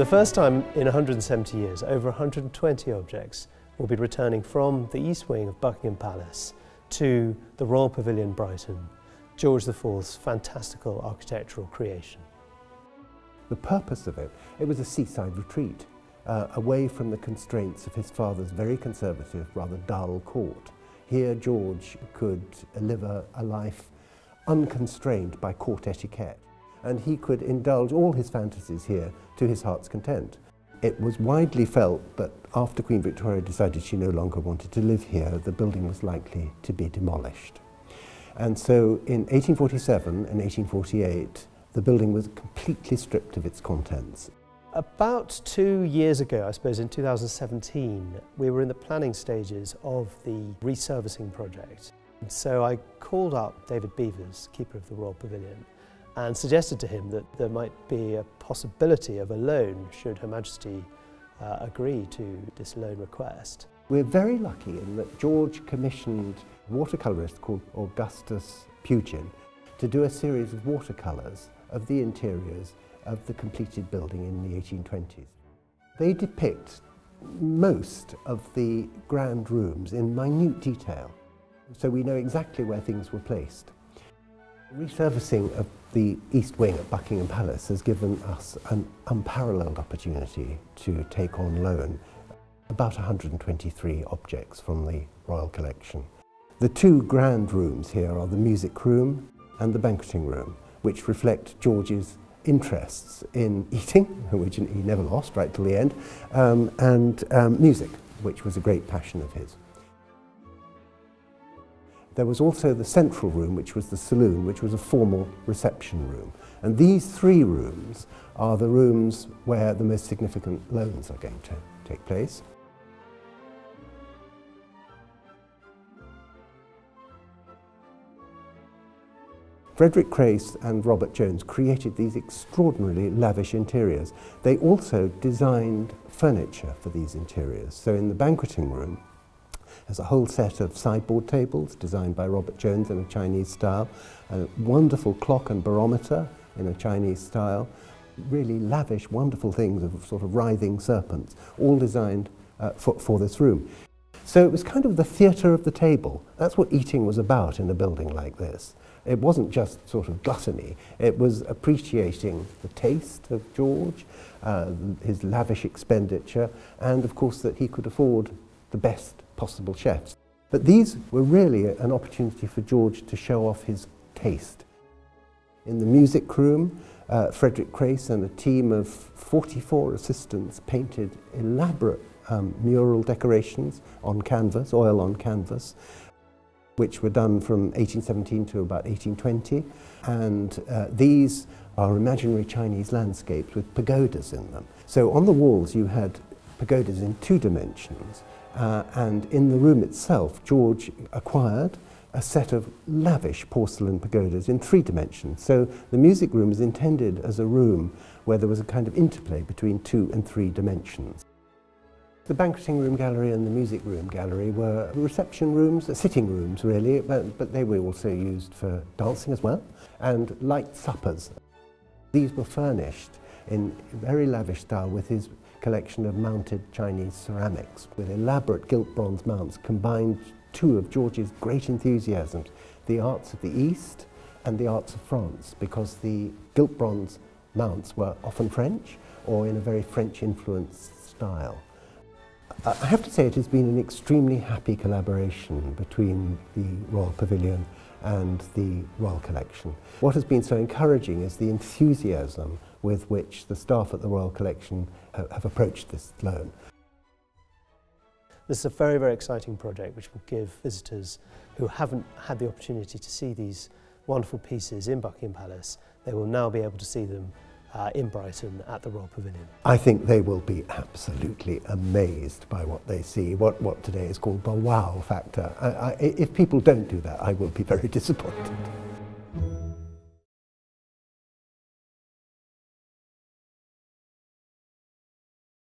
the first time in 170 years, over 120 objects will be returning from the East Wing of Buckingham Palace to the Royal Pavilion Brighton, George IV's fantastical architectural creation. The purpose of it, it was a seaside retreat, away from the constraints of his father's very conservative, rather dull court. Here George could live a life unconstrained by court etiquette, and he could indulge all his fantasies here to his heart's content. It was widely felt that after Queen Victoria decided she no longer wanted to live here, the building was likely to be demolished. And so in 1847 and 1848, the building was completely stripped of its contents. About 2 years ago, I suppose in 2017, we were in the planning stages of the resurfacing project. And so I called up David Beavers, keeper of the Royal Pavilion, and suggested to him that there might be a possibility of a loan should Her Majesty agree to this loan request. We're very lucky in that George commissioned a watercolourist called Augustus Pugin to do a series of watercolours of the interiors of the completed building in the 1820s. They depict most of the grand rooms in minute detail, so we know exactly where things were placed. The resurfacing of the East Wing at Buckingham Palace has given us an unparalleled opportunity to take on loan about 123 objects from the Royal Collection. The two grand rooms here are the music room and the banqueting room, which reflect George's interests in eating, which he never lost right till the end, and music, which was a great passion of his. There was also the central room, which was the saloon, which was a formal reception room. And these three rooms are the rooms where the most significant loans are going to take place. Frederick Crace and Robert Jones created these extraordinarily lavish interiors. They also designed furniture for these interiors. So in the banqueting room, there's a whole set of sideboard tables designed by Robert Jones in a Chinese style, a wonderful clock and barometer in a Chinese style, really lavish, wonderful things of sort of writhing serpents, all designed for this room. So it was kind of the theatre of the table. That's what eating was about in a building like this. It wasn't just sort of gluttony, it was appreciating the taste of George, his lavish expenditure, and of course that he could afford the best possible chefs. But these were really an opportunity for George to show off his taste. In the music room, Frederick Crace and a team of 44 assistants painted elaborate mural decorations on canvas, oil on canvas, which were done from 1817 to about 1820. And these are imaginary Chinese landscapes with pagodas in them. So on the walls you had pagodas in two dimensions. And in the room itself, George acquired a set of lavish porcelain pagodas in three dimensions. So the music room was intended as a room where there was a kind of interplay between two and three dimensions. The banqueting room gallery and the music room gallery were reception rooms, sitting rooms really, but they were also used for dancing as well, and light suppers. These were furnished in very lavish style with his collection of mounted Chinese ceramics with elaborate gilt bronze mounts combined two of George's great enthusiasms, the arts of the East and the arts of France, because the gilt bronze mounts were often French or in a very French-influenced style. I have to say it has been an extremely happy collaboration between the Royal Pavilion and the Royal Collection. What has been so encouraging is the enthusiasm with which the staff at the Royal Collection have approached this loan. This is a very, very exciting project which will give visitors who haven't had the opportunity to see these wonderful pieces in Buckingham Palace, they will now be able to see them in Brighton at the Royal Pavilion. I think they will be absolutely amazed by what they see, what today is called the wow factor. If people don't do that, I will be very disappointed.